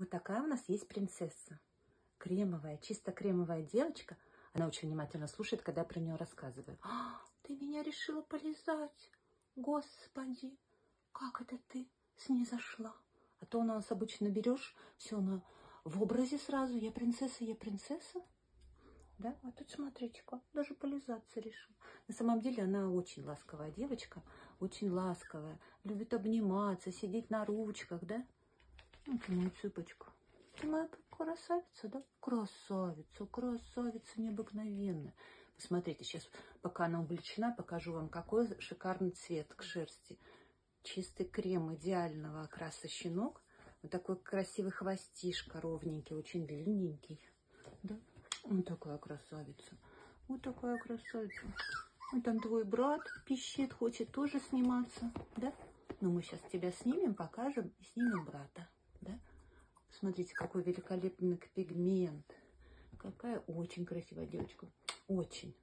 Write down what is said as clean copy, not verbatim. Вот такая у нас есть принцесса. Кремовая, чисто кремовая девочка. Она очень внимательно слушает, когда я про нее рассказываю. «А, ты меня решила полизать! Господи, как это ты снизошла? А то у нас обычно берешь все на... в образе сразу. Я принцесса, я принцесса». Да? А тут смотрите-ка, даже полизаться решила. На самом деле она очень ласковая девочка, очень ласковая. Любит обниматься, сидеть на ручках, да? Вот моя цыпочка. Ты моя красавица, да? Красавица, красавица необыкновенная. Посмотрите, сейчас, пока она увлечена, покажу вам, какой шикарный цвет к шерсти. Чистый крем идеального окраса щенок. Вот такой красивый хвостишко, ровненький, очень длинненький. Да? Вот такая красавица. Вот такая красавица. Вот там твой брат пищит, хочет тоже сниматься, да? Но мы сейчас тебя снимем, покажем и снимем брата, да? Смотрите, какой великолепный пигмент. Какая очень красивая девочка. Очень.